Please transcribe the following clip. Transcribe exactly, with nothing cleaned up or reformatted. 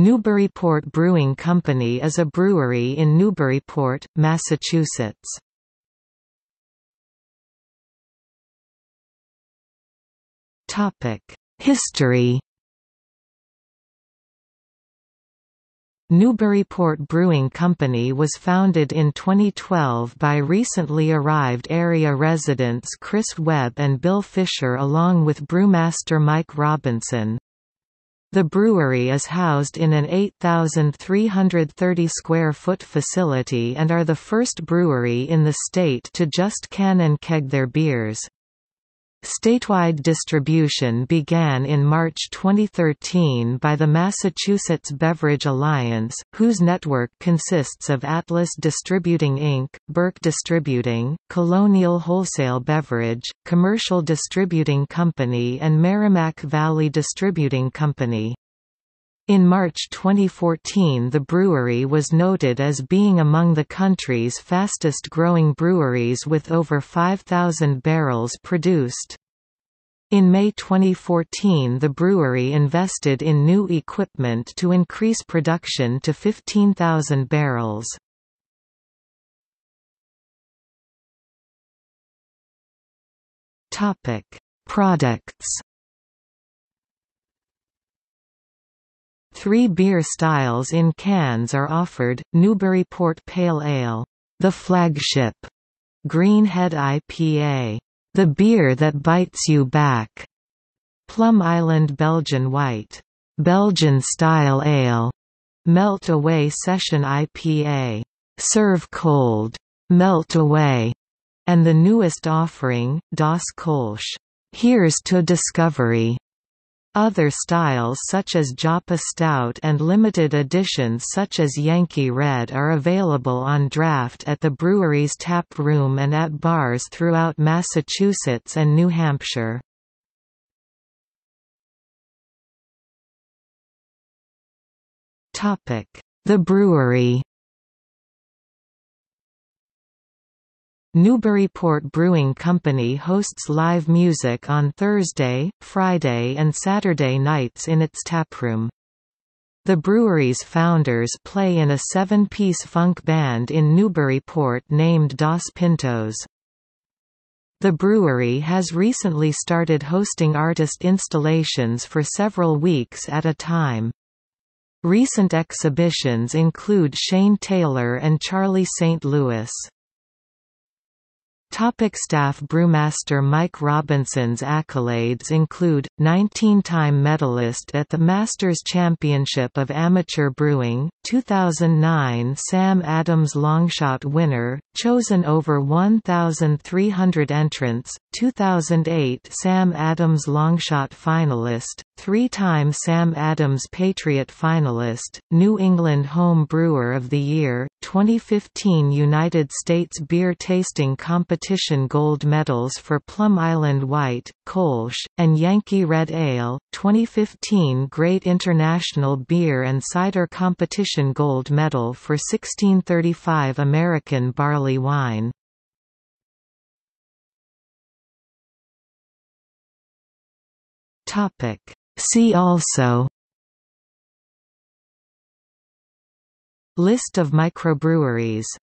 Newburyport Brewing Company is a brewery in Newburyport, Massachusetts. History. Newburyport Brewing Company was founded in twenty twelve by recently arrived area residents Chris Webb and Bill Fisher along with brewmaster Mike Robinson. The brewery is housed in an eight thousand three hundred thirty square foot facility and are the first brewery in the state to just can and keg their beers. Statewide distribution began in March twenty thirteen by the Massachusetts Beverage Alliance, whose network consists of Atlas Distributing Incorporated, Burke Distributing, Colonial Wholesale Beverage, Commercial Distributing Company and Merrimack Valley Distributing Company. In March twenty fourteen, the brewery was noted as being among the country's fastest-growing breweries with over five thousand barrels produced. In May twenty fourteen, the brewery invested in new equipment to increase production to fifteen thousand barrels. Topic: Products. Three beer styles in cans are offered: Newburyport Pale Ale, the flagship, Greenhead I P A, the beer that bites you back, Plum Island Belgian White, Belgian Style Ale, Melt Away Session I P A, serve cold, melt away, and the newest offering, Das Kolsch, here's to discovery. Other styles such as Joppa Stout and limited editions such as Yankee Red are available on draft at the brewery's tap room and at bars throughout Massachusetts and New Hampshire. The brewery. Newburyport Brewing Company hosts live music on Thursday, Friday and Saturday nights in its taproom. The brewery's founders play in a seven-piece funk band in Newburyport named Dos Pintos. The brewery has recently started hosting artist installations for several weeks at a time. Recent exhibitions include Shane Taylor and Charlie Saint Louis. Topic: staff. Brewmaster Mike Robinson's accolades include, nineteen-time medalist at the Masters Championship of Amateur Brewing, two thousand nine Sam Adams Longshot winner, chosen over one thousand three hundred entrants, two thousand eight Sam Adams Longshot finalist, three-time Sam Adams Patriot finalist, New England Home Brewer of the Year, twenty fifteen United States Beer Tasting Competition gold medals for Plum Island White, Kolsch, and Yankee Red Ale, twenty fifteen Great International Beer and Cider Competition gold medal for sixteen thirty-five American Barley Wine. See also: List of microbreweries.